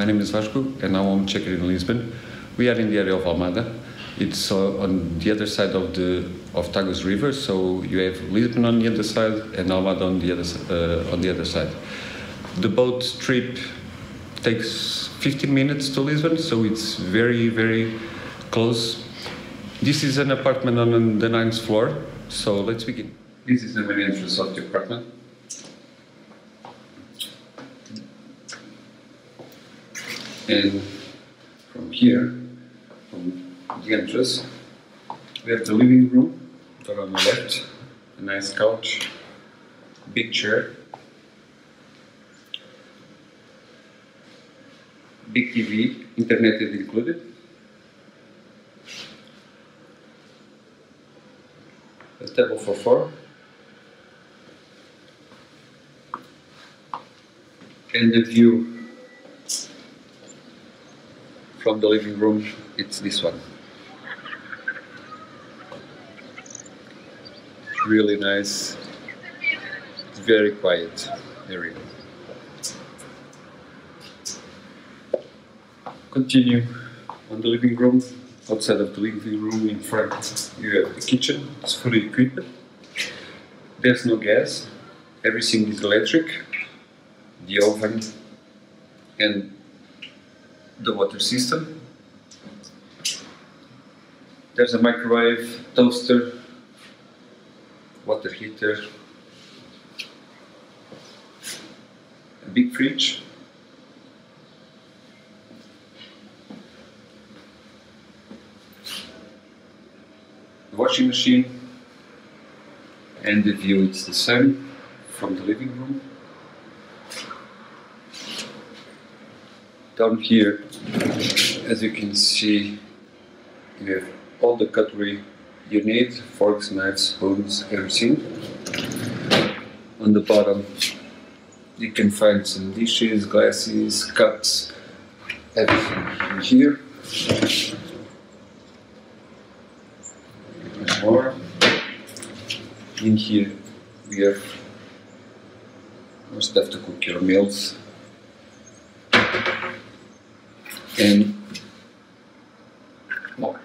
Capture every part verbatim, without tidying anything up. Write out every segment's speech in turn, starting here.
My name is Vasco and now I'm checker in Lisbon. We are in the area of Almada. It's uh, on the other side of the of Tagus River, so you have Lisbon on the other side and Almada on the other uh, on the other side. The boat trip takes fifteen minutes to Lisbon, so it's very very close. This is an apartment on the ninth floor, so let's begin. This is the main entrance of the apartment. And from here, from the entrance, we have the living room, door on the left, a nice couch, big chair, big T V, internet is included. A table for four, and the view from the living room, it's this one. Really nice, it's very quiet area. Continue on the living room. Outside of the living room, in front, you have the kitchen, it's fully equipped. There's no gas, everything is electric, the oven and the water system. There's a microwave, toaster, water heater, a big fridge. Washing machine, and the view it's the same from the living room. Down here, as you can see, you have all the cutlery you need, forks, knives, spoons, everything. On the bottom you can find some dishes, glasses, cups, everything in here. More. In here we have more stuff to cook your meals, and more.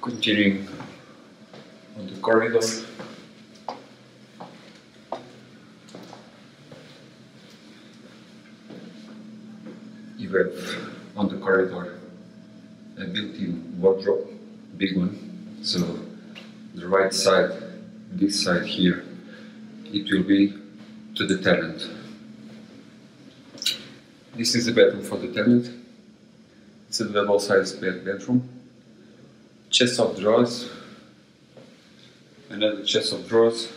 Continuing on the corridor. You have on the corridor a built-in wardrobe, big one, so the right side, this side here, it will be to the tenant. This is the bedroom for the tenant. It's a double-sized bed bedroom. Chest of drawers, another chest of drawers,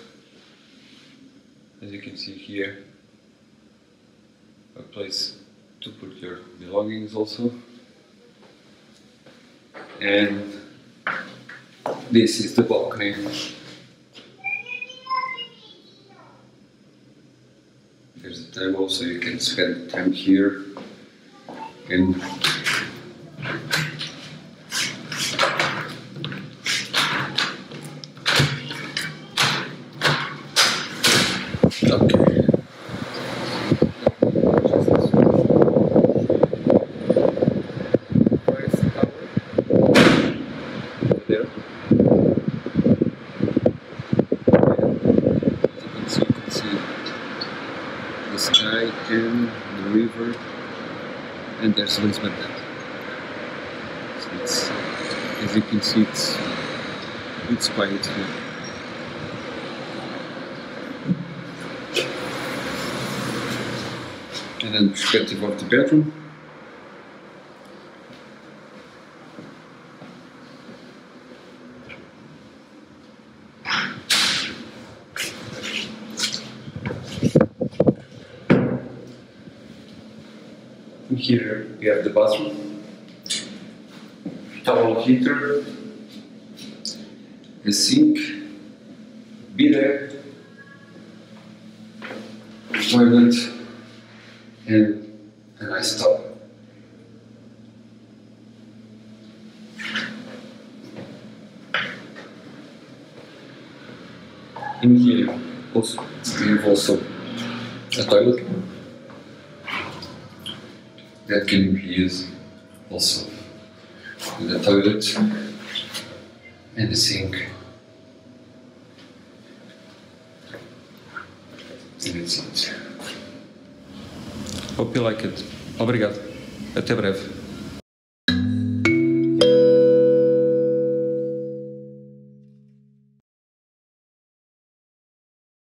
as you can see here, a place to put your belongings also, and this is the balcony. There's a table so you can spend time here, and okay. Sky and the river, and there's Lisbon. So it's, as you can see, it's it's quiet here. And then perspective of the bedroom. Here we have the bathroom, towel heater, a sink, bidet, toilet, and a nice towel. in here also, we have also a toilet that can be used also in the toilet and the sink. And that's it. Hope you like it. Obrigado. Até breve.